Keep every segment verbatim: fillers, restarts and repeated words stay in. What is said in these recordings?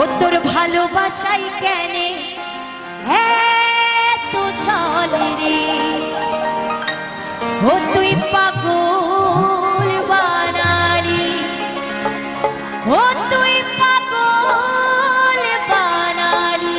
ও তোর ভালোবাসাই কেনে এতো চলে রে, ও তুই পাগল বানালি, ও তুই পাগল বানালি।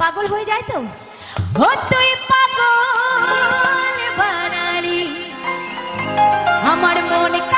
পাগল হয়ে যায় তো, ও তুই পাগল বানালি আমার মনে।